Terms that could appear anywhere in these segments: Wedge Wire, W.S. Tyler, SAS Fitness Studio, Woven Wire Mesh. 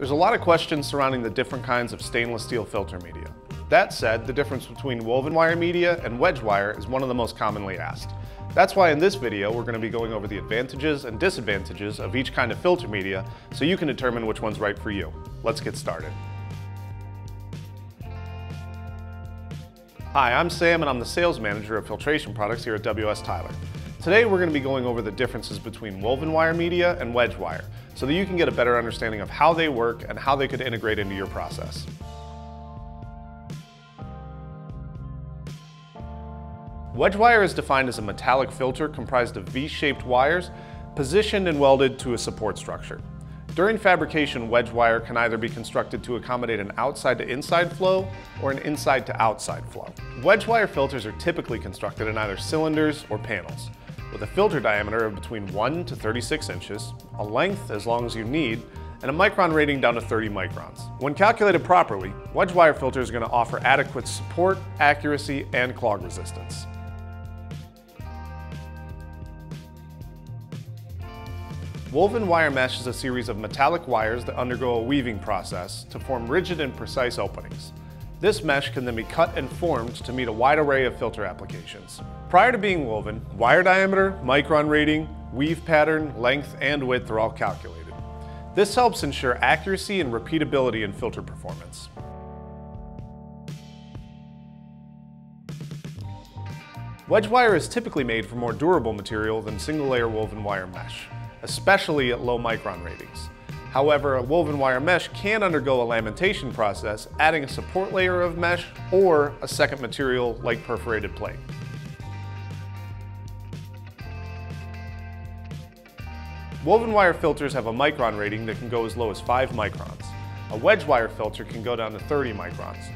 There's a lot of questions surrounding the different kinds of stainless steel filter media. That said, the difference between woven wire media and wedge wire is one of the most commonly asked. That's why in this video we're going to be going over the advantages and disadvantages of each kind of filter media so you can determine which one's right for you. Let's get started. Hi, I'm Sam and I'm the Sales Manager of Filtration Products here at W.S. Tyler. Today we're going to be going over the differences between woven wire media and wedge wire so that you can get a better understanding of how they work and how they could integrate into your process. Wedge wire is defined as a metallic filter comprised of V-shaped wires positioned and welded to a support structure. During fabrication, wedge wire can either be constructed to accommodate an outside to inside flow or an inside to outside flow. Wedge wire filters are typically constructed in either cylinders or panels, with a filter diameter of between 1 to 36 inches, a length as long as you need, and a micron rating down to 30 microns. When calculated properly, wedge wire filters are going to offer adequate support, accuracy, and clog resistance. Woven wire mesh is a series of metallic wires that undergo a weaving process to form rigid and precise openings. This mesh can then be cut and formed to meet a wide array of filter applications. Prior to being woven, wire diameter, micron rating, weave pattern, length, and width are all calculated. This helps ensure accuracy and repeatability in filter performance. Wedge wire is typically made from more durable material than single-layer woven wire mesh, especially at low micron ratings. However, a woven wire mesh can undergo a lamentation process, adding a support layer of mesh or a second material like perforated plate. Woven wire filters have a micron rating that can go as low as 5 microns. A wedge wire filter can go down to 30 microns.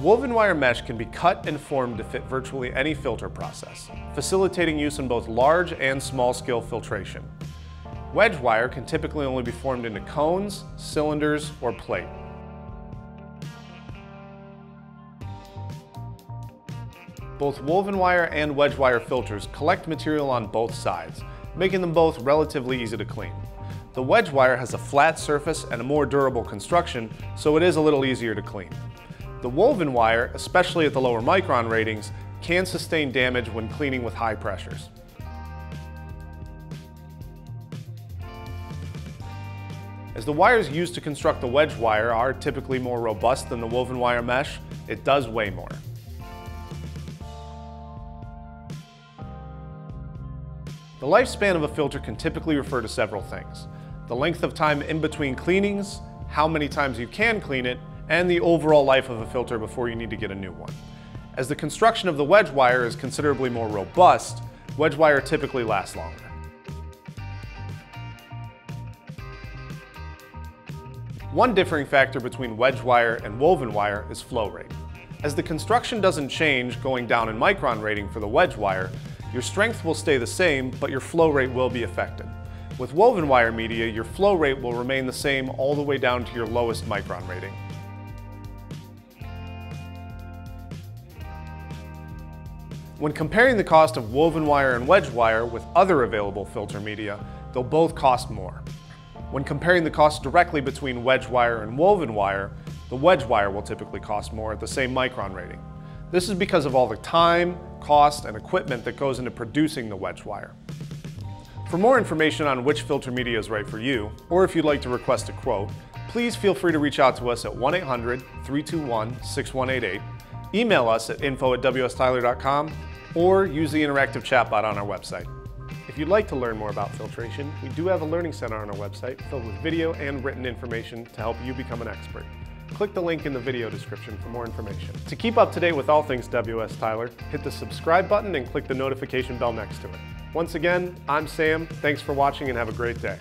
Woven wire mesh can be cut and formed to fit virtually any filter process, facilitating use in both large and small-scale filtration. Wedge wire can typically only be formed into cones, cylinders, or plate. Both woven wire and wedge wire filters collect material on both sides, making them both relatively easy to clean. The wedge wire has a flat surface and a more durable construction, so it is a little easier to clean. The woven wire, especially at the lower micron ratings, can sustain damage when cleaning with high pressures. As the wires used to construct the wedge wire are typically more robust than the woven wire mesh, it does weigh more. The lifespan of a filter can typically refer to several things: the length of time in between cleanings, how many times you can clean it, and the overall life of a filter before you need to get a new one. As the construction of the wedge wire is considerably more robust, wedge wire typically lasts longer. One differing factor between wedge wire and woven wire is flow rate. As the construction doesn't change, going down in micron rating for the wedge wire, your strength will stay the same, but your flow rate will be affected. With woven wire media, your flow rate will remain the same all the way down to your lowest micron rating. When comparing the cost of woven wire and wedge wire with other available filter media, they'll both cost more. When comparing the cost directly between wedge wire and woven wire, the wedge wire will typically cost more at the same micron rating. This is because of all the time, cost, and equipment that goes into producing the wedge wire. For more information on which filter media is right for you, or if you'd like to request a quote, please feel free to reach out to us at 1-800-321-6188, email us at info@wstyler.com, or use the interactive chatbot on our website. If you'd like to learn more about filtration, we do have a learning center on our website filled with video and written information to help you become an expert. Click the link in the video description for more information. To keep up to date with all things W.S. Tyler, hit the subscribe button and click the notification bell next to it. Once again, I'm Sam. Thanks for watching and have a great day.